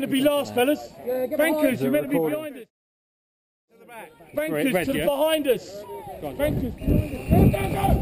You're meant to be last, fellas. Bankers, you're meant to be behind us. To the back. Bankers, red, to the behind us. Go on, bankers. Go, go, go!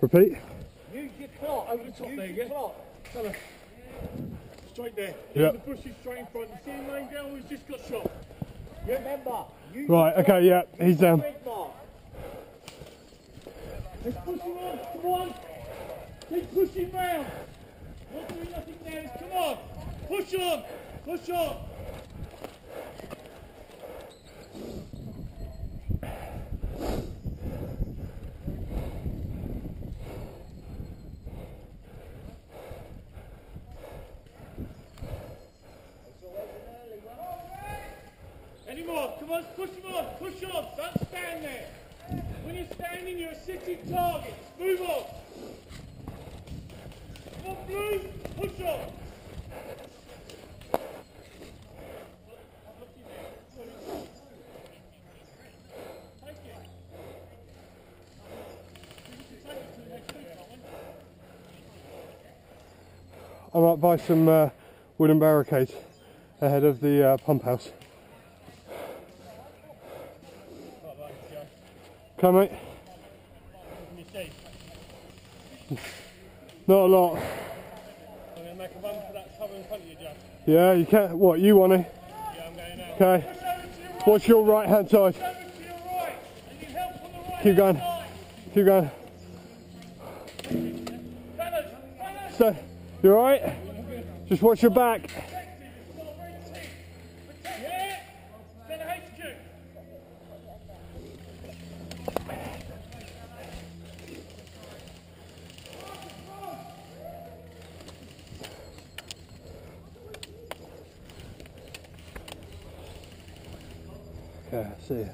Repeat. Use your clock. Over the top there, yeah? Fella. Straight there. Yeah. The bush is straight in front. You see him laying down or he's just got shot? Remember. Right, okay, yeah, he's down. Let's push him on, come on. Let's push him round. Not doing nothing there, come on. Push on, push on. I might buy some wooden barricades ahead of the pump house. Come on, mate. Not a lot. I'm going to make a run for that cover in front of you, Jack. Yeah, you can. What, you want it? Yeah, I'm going now. Okay. Right. Watch your right hand side. Your right. I need help on the right. Keep going. Side. Keep going. Stay. You alright? Just watch your back. Okay, see you.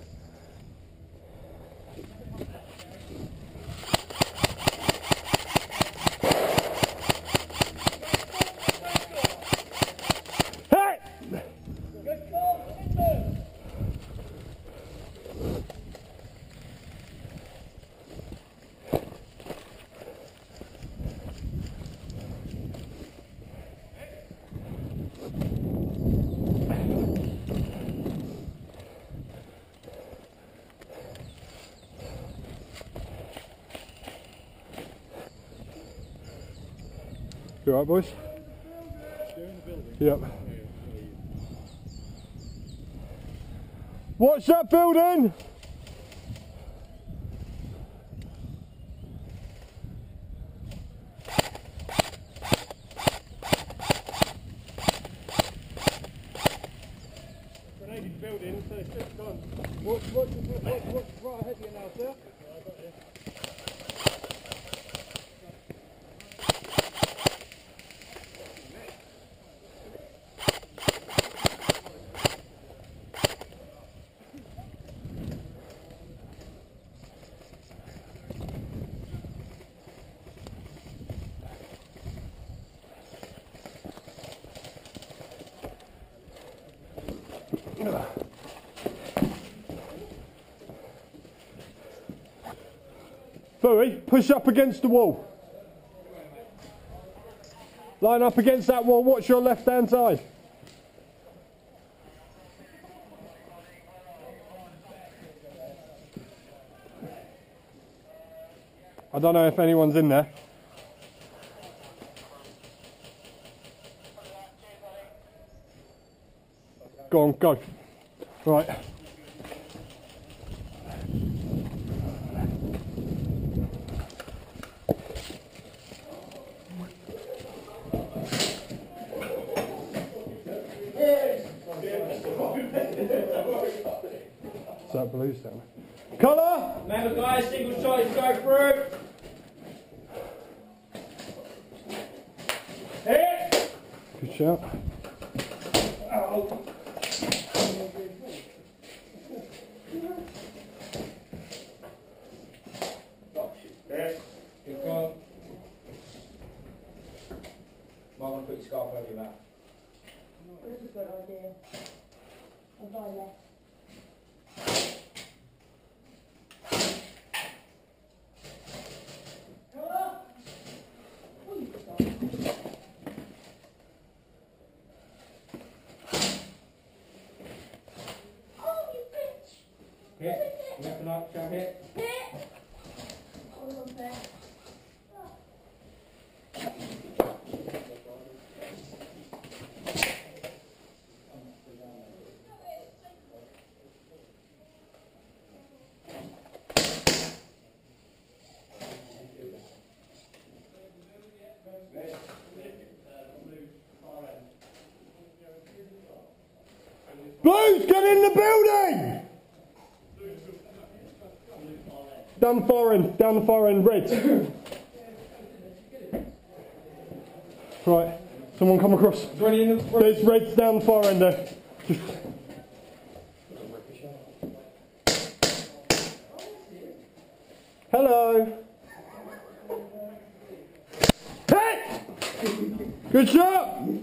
You alright, boys? They're in the building. Yep. Watch that building! Grenaded building, so it's just gone. What's right ahead of you now, sir? Very, push up against the wall. Line up against that wall, watch your left hand side. I don't know if anyone's in there. Go on, go. Right. Is that blue sound? Colour! Remember guys, single shot is go through. Hit! Good shout. Ow. Good call. Might want to put your scarf over your mouth. That's a good idea. I'm dying there. Blues, get in the building! Down the far end, red. Right, someone come across. There's reds down the far end there. Just hello. Hey! Good shot!